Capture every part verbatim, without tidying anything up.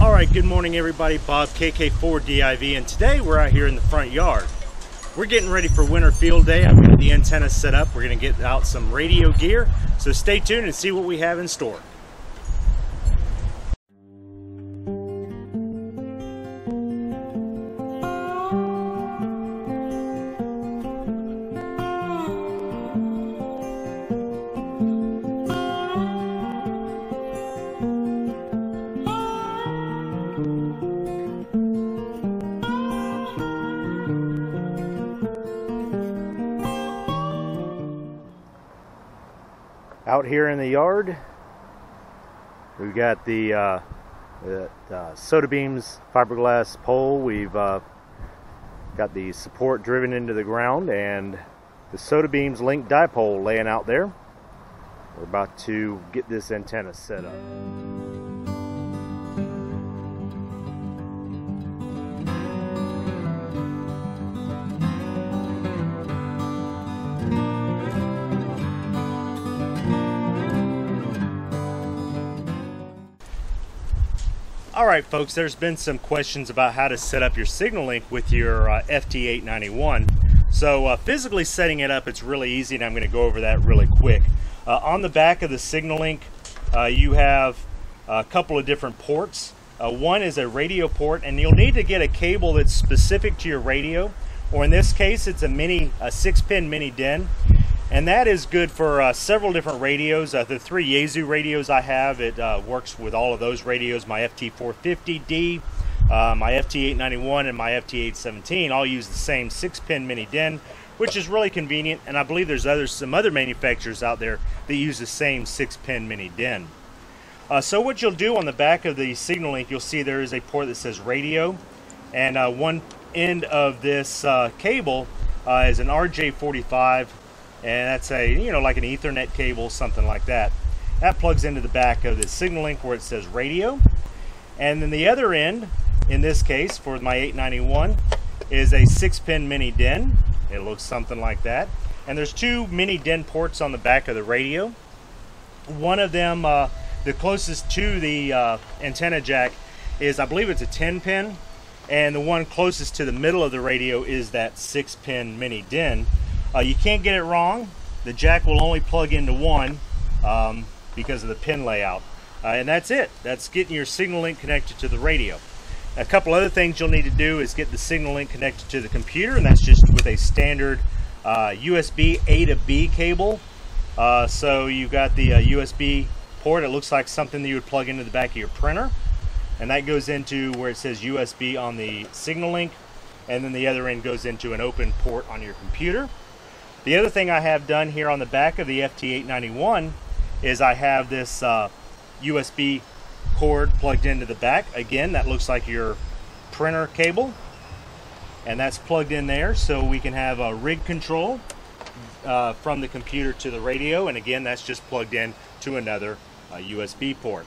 All right, good morning everybody. Bob, K K four D I V, and today we're out here in the front yard. We're getting ready for Winter Field Day. I've got the antenna set up. We're gonna get out some radio gear. So stay tuned and see what we have in store. Out here in the yard, we've got the, uh, the uh, SotaBeams fiberglass pole. We've uh, got the support driven into the ground and the SotaBeams link dipole laying out there. We're about to get this antenna set up. Alright folks, there's been some questions about how to set up your Signalink with your uh, F T eight ninety-one. So uh, physically setting it up, it's really easy, and I'm going to go over that really quick. Uh, on the back of the Signalink, uh, you have a couple of different ports. Uh, one is a radio port, and you'll need to get a cable that's specific to your radio, or in this case it's a mini, a six pin mini D I N. And that is good for uh, several different radios. Uh, the three Yaesu radios I have, it uh, works with all of those radios. My F T four fifty D, uh, my F T eight ninety-one, and my F T eight seventeen all use the same six pin mini D I N, which is really convenient. And I believe there's other, some other manufacturers out there that use the same six pin mini D I N. Uh, so what you'll do on the back of the Signalink, you'll see there is a port that says radio. And uh, one end of this uh, cable uh, is an R J forty-five. And that's a, you know, like an Ethernet cable, something like that. That plugs into the back of the Signalink where it says radio. And then the other end, in this case, for my eight ninety-one, is a six pin mini D I N. It looks something like that. And there's two mini D I N ports on the back of the radio. One of them, uh, the closest to the uh, antenna jack, is, I believe it's a ten pin. And the one closest to the middle of the radio is that six pin mini D I N. Uh, you can't get it wrong. The jack will only plug into one um, because of the pin layout. Uh, and that's it. That's getting your Signalink connected to the radio. A couple other things you'll need to do is get the Signalink connected to the computer, and that's just with a standard uh, U S B A to B cable. Uh, so you've got the uh, U S B port. It looks like something that you would plug into the back of your printer. And that goes into where it says U S B on the Signalink. And then the other end goes into an open port on your computer. The other thing I have done here on the back of the F T eight ninety-one is I have this uh, U S B cord plugged into the back. Again, that looks like your printer cable, and that's plugged in there so we can have a rig control uh, from the computer to the radio, and again that's just plugged in to another uh, U S B port.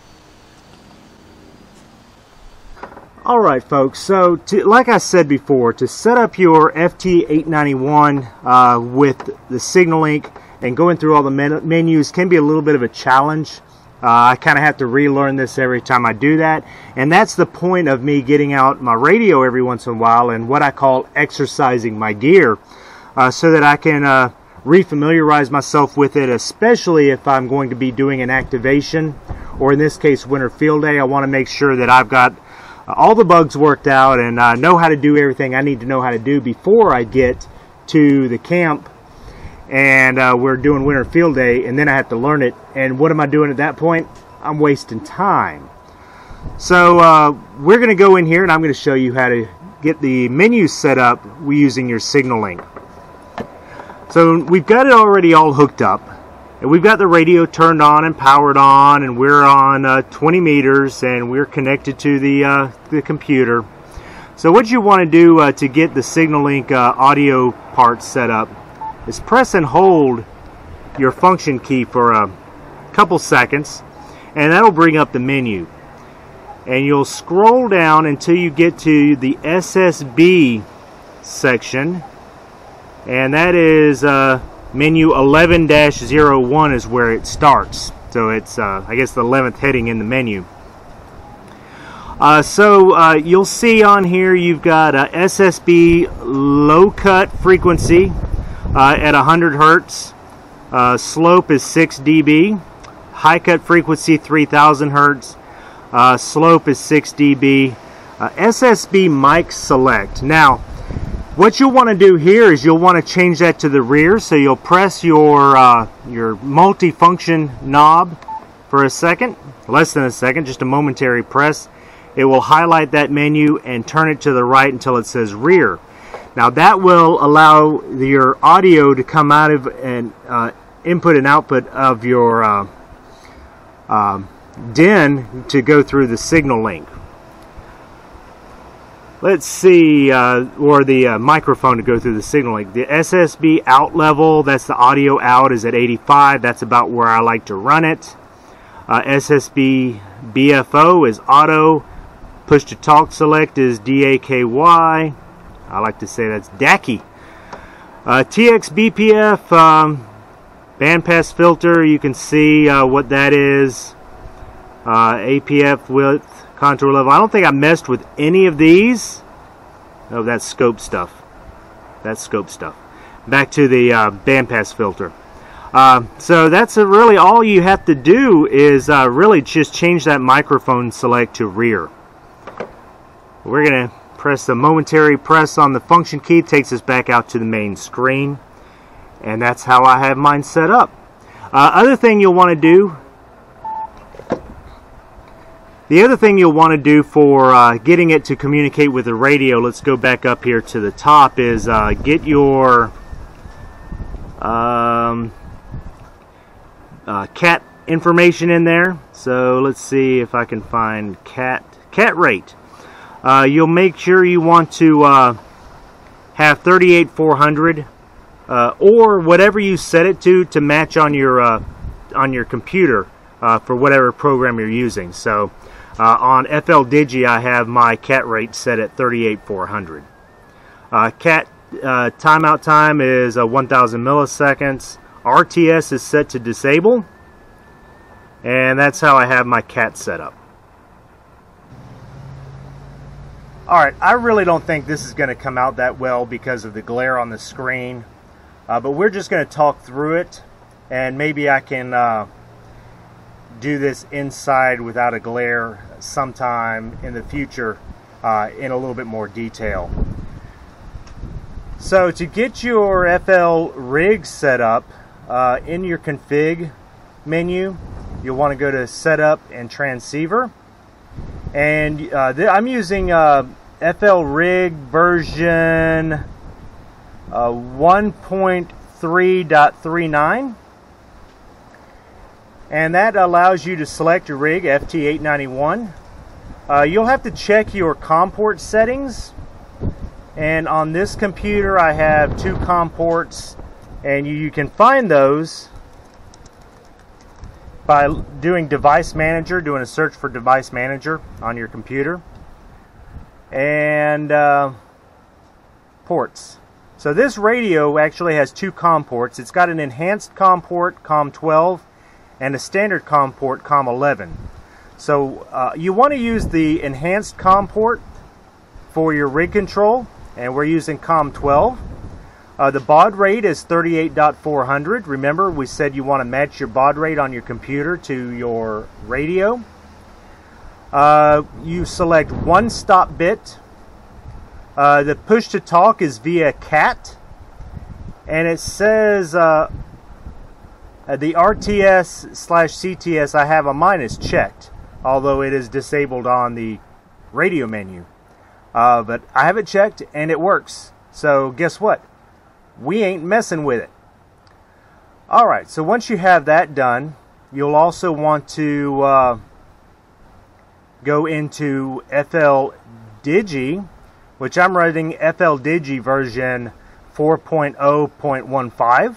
Alright folks, so to, like I said before, to set up your F T eight ninety-one uh, with the Signalink and going through all the men menus can be a little bit of a challenge. Uh, I kind of have to relearn this every time I do that, and that's the point of me getting out my radio every once in a while and what I call exercising my gear, uh, so that I can uh, refamiliarize myself with it, especially if I'm going to be doing an activation, or in this case Winter Field Day. I want to make sure that I've got all the bugs worked out and I uh, know how to do everything I need to know how to do before I get to the camp and uh, we're doing Winter Field Day, and then I have to learn it. And what am I doing at that point? I'm wasting time. So uh, we're going to go in here and I'm going to show you how to get the menu set up using your Signalink. So we've got it already all hooked up, and we've got the radio turned on and powered on, and we're on uh, twenty meters, and we're connected to the, uh, the computer. So what you want to do uh, to get the Signalink uh, audio part set up is press and hold your function key for a couple seconds, and that'll bring up the menu. And you'll scroll down until you get to the S S B section, and that is uh, menu eleven dash zero one is where it starts. So it's, uh, I guess, the eleventh heading in the menu. Uh, so uh, you'll see on here you've got a S S B low cut frequency uh, at one hundred hertz. Uh, slope is six D B. High cut frequency three thousand hertz. Uh, slope is six D B. Uh, S S B mic select. Now what you'll want to do here is you'll want to change that to the rear. So you'll press your, uh, your multifunction knob for a second. Less than a second, just a momentary press. It will highlight that menu and turn it to the right until it says rear. Now that will allow your audio to come out of an uh, input and output of your uh, uh, D I N to go through the signal link. Let's see, uh, or the uh, microphone to go through the signal link. The S S B out level, that's the audio out, is at eighty-five. That's about where I like to run it. Uh, S S B B F O is auto. Push to talk select is D A K Y. I like to say that's D A K Y. Uh, T X B P F, um, bandpass filter, you can see uh, what that is. Uh, A P F width, contour level. I don't think I messed with any of these. Oh, that's scope stuff. That's scope stuff. Back to the uh, bandpass filter. Uh, so that's a really all you have to do is uh, really just change that microphone select to rear. We're going to press the momentary press on the function key. It takes us back out to the main screen. And that's how I have mine set up. Uh, other thing you'll want to do, the other thing you'll want to do for uh, getting it to communicate with the radio, let's go back up here to the top, is uh, get your... Um, Uh, C A T information in there. So let's see if I can find C A T C A T rate. Uh, you'll make sure you want to uh, have thirty-eight four hundred uh, or whatever you set it to to match on your uh, on your computer uh, for whatever program you're using. So uh, on F L Digi, I have my C A T rate set at thirty-eight four hundred. Uh, C A T uh, timeout time is uh, one thousand milliseconds. R T S is set to disable, and that's how I have my C A T set up. Alright, I really don't think this is going to come out that well because of the glare on the screen, uh, but we're just going to talk through it, and maybe I can uh, do this inside without a glare sometime in the future uh, in a little bit more detail. So to get your F L rig set up, Uh, in your config menu, you'll want to go to Setup and Transceiver. And uh, I'm using uh, F L Rig version uh, one point three point thirty-nine. And that allows you to select your rig, F T eight ninety-one. Uh, you'll have to check your COM port settings. And on this computer, I have two COM ports. And you, you can find those by doing Device Manager, doing a search for Device Manager on your computer. And uh, ports. So this radio actually has two COM ports. It's got an enhanced COM port, COM twelve, and a standard COM port, COM eleven. So uh, you want to use the enhanced COM port for your rig control, and we're using COM twelve. Uh, the baud rate is thirty-eight four hundred. Remember, we said you want to match your baud rate on your computer to your radio. Uh, you select one stop bit. Uh, the push to talk is via C A T. And it says uh, the R T S slash C T S I have on mine is checked, although it is disabled on the radio menu. Uh, but I have it checked and it works. So guess what? We ain't messing with it. Alright, so once you have that done, you'll also want to uh, go into F L Digi, which I'm running F L Digi version four point oh point fifteen.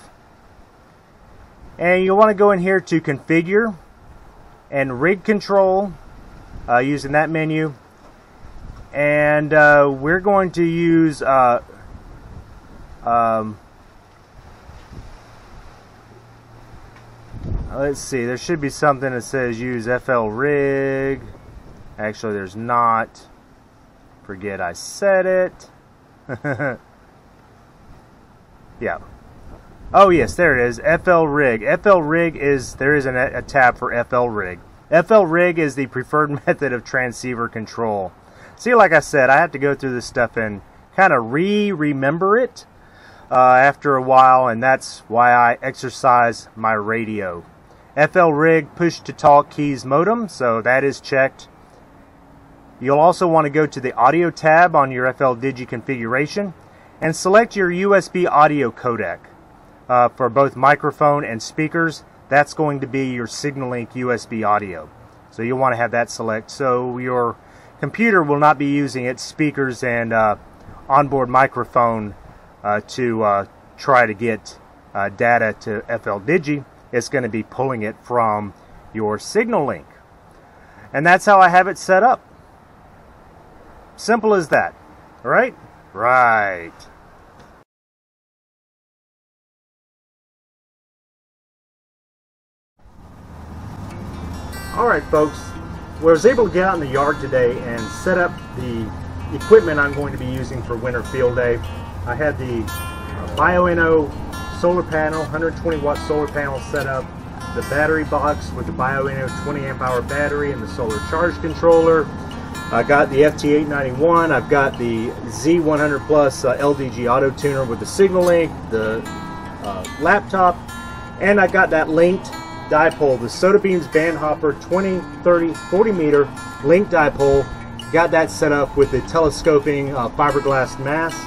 And you'll want to go in here to Configure and Rig Control uh, using that menu. And uh, we're going to use... Uh, Um, let's see, there should be something that says use F L rig. Actually, there's not. Forget I said it. Yeah. Oh, yes, there it is. F L rig. F L rig is, there is an, a tab for F L rig. F L rig is the preferred method of transceiver control. See, like I said, I have to go through this stuff and kind of re-remember it uh, after a while, and that's why I exercise my radio. F L rig push-to-talk keys modem, so that is checked. You'll also want to go to the audio tab on your F L Digi configuration and select your U S B audio codec uh, for both microphone and speakers. That's going to be your Signalink U S B audio. So you'll want to have that select so your computer will not be using its speakers and uh, onboard microphone uh, to uh, try to get uh, data to F L Digi. It's going to be pulling it from your Signalink. And that's how I have it set up. Simple as that. All right? Right. All right, folks. Well, I was able to get out in the yard today and set up the equipment I'm going to be using for Winter Field Day. I had the Bioenno solar panel, one hundred twenty watt solar panel set up, the battery box with the Bioenno twenty amp hour battery and the solar charge controller. I got the F T eight ninety-one, I've got the Z one hundred plus uh, L D G auto tuner with the Signalink, the uh, laptop, and I got that linked dipole, the SotaBeams Band Hopper twenty, thirty, forty meter linked dipole. Got that set up with the telescoping uh, fiberglass mast,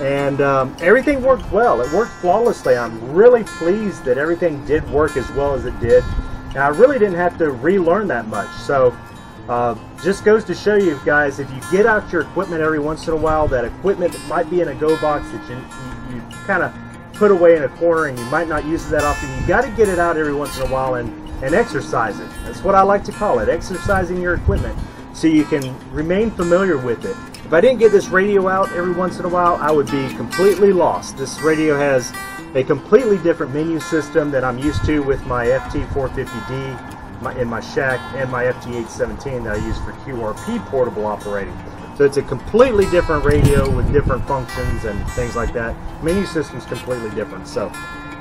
and um, everything worked well. It worked flawlessly. I'm really pleased that everything did work as well as it did, and I really didn't have to relearn that much. So. Uh, just goes to show you guys, if you get out your equipment every once in a while, that equipment might be in a go box that you, you, you kind of put away in a corner and you might not use it that often. You got to get it out every once in a while and, and exercise it. That's what I like to call it, exercising your equipment, so you can remain familiar with it. If I didn't get this radio out every once in a while, I would be completely lost. This radio has a completely different menu system than I'm used to with my F T four fifty D. My, in my shack, and my F T eight seventeen that I use for Q R P portable operating. So it's a completely different radio with different functions and things like that. Menu system's completely different. So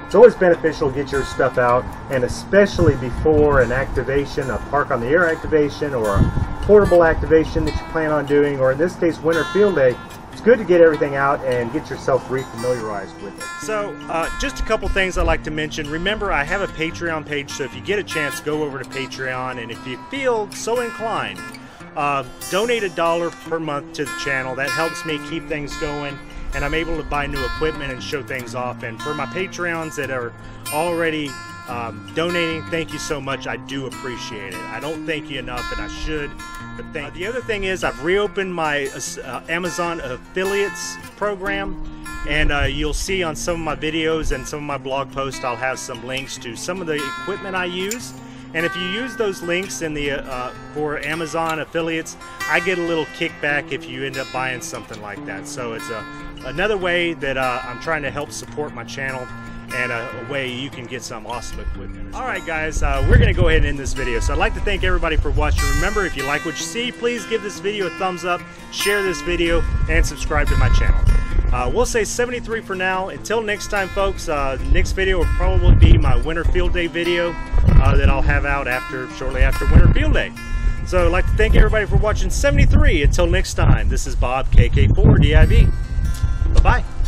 it's always beneficial to get your stuff out, and especially before an activation, a park on the air activation or a portable activation that you plan on doing, or in this case Winter Field Day. It's good to get everything out and get yourself re-familiarized with it. So uh, just a couple things I'd like to mention. Remember, I have a Patreon page, so if you get a chance, go over to Patreon, and if you feel so inclined, uh, donate a dollar per month to the channel. That helps me keep things going, and I'm able to buy new equipment and show things off. And for my Patreons that are already um, donating, thank you so much. I do appreciate it. I don't thank you enough, and I should. Uh, the other thing is I've reopened my uh, Amazon affiliates program, and uh, you'll see on some of my videos and some of my blog posts I'll have some links to some of the equipment I use. And if you use those links in the uh, for Amazon affiliates, I get a little kickback if you end up buying something like that. So it's a, another way that uh, I'm trying to help support my channel, and a, a way you can get some awesome equipment. All right, guys, uh, we're going to go ahead and end this video. So I'd like to thank everybody for watching. Remember, if you like what you see, please give this video a thumbs up, share this video, and subscribe to my channel. Uh, we'll say seventy-three for now. Until next time, folks, uh, next video will probably be my Winter Field Day video uh, that I'll have out after shortly after Winter Field Day. So I'd like to thank everybody for watching seventy-three. Until next time, this is Bob, K K four D I V. Bye-bye.